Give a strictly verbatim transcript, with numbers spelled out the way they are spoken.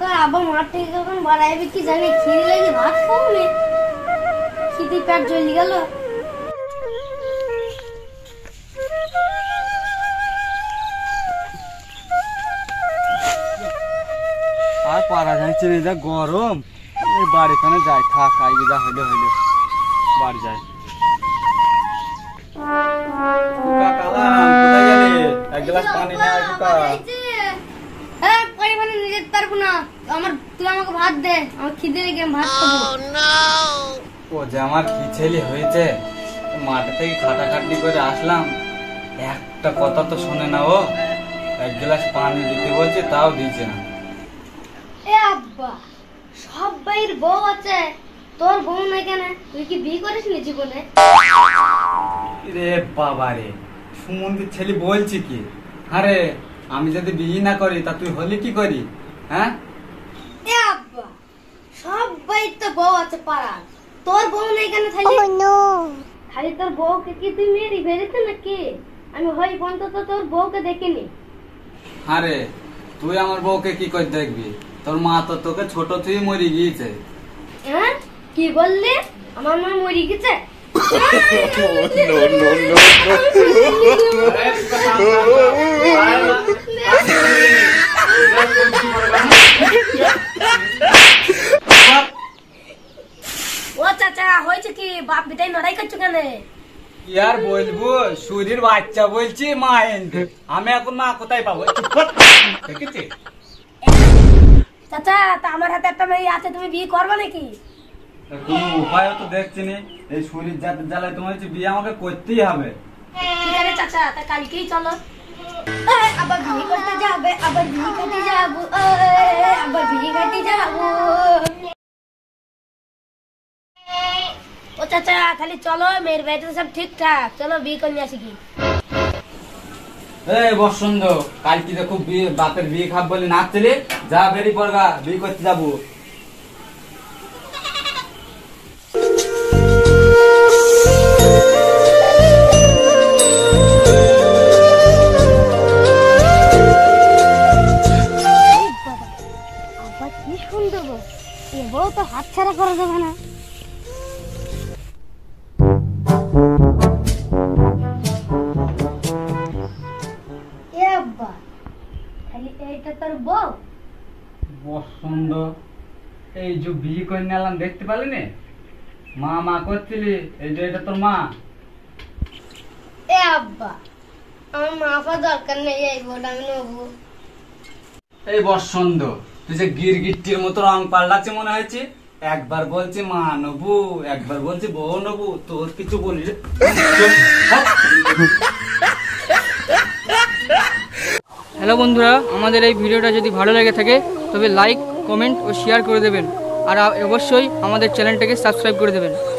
गरम बाड़ी बाड़ी जाए सुमन आमी जदि बिजी ना करी ता तुई होली की करी हैं ए अब्बा सब भाई तो बौ আছে পাড়া তোর বউ নাই কেন খালি ও নো খালি তোর বউ কে কি তুই মেরি বেরেতে নাকি আমি হই বন্ধ তো তোর বউ কে দেখিনি আরে তুই আমার বউ কে কি কই দেখবি তোর মা তো তোকে ছোট তুই মরি গিয়েছে হ্যাঁ কি বললি আমার মা মরি গিয়েছে नो नो नो बाप बिताई लड़ाई कर चुका नहीं यार बोल बो सूरीर बच्चा बोल ची माइंड हमें अकुन माँ कुताई पावो कितने चाचा तामर हाथ पे मेरी आते तुम्हें बी कॉर्बन नहीं की तुम उपाय तो देख चीनी ये सूरी जात जाला तुम्हारी ची बियाँ मगे कोट्टी हमें ठीक है चाचा तक कल की चलो अब बिजी करते जा अब बिजी करते जा अब बिजी करते जा ओ चाचा खाली चलो मेरे बेटे सब ठीक ठाक चलो बी करने आसीगी ए बसंद काल की देखो बी बातेर बी खा बोले ना चले जा बेरी परगा बी करते जाबो बाबा की सुंदर हो ये वो तो हाथ छाड़ा कर देबा ना जो बी करने देखते पाले माँ माँ करती तर माँ दरकार नहीं बसंद तुझे गिर गिट्टी मत रंग पाल्ला मन एक बार बोलती माँ नबू एक बार बोलती बो नबू तोर कि हेलो बंधुरा हमारे ये भिडियो जो भालो लेगे थाके तबे लाइक कमेंट और शेयर कर देवें और अवश्य हमारे चैनल के सब्सक्राइब कर देवें।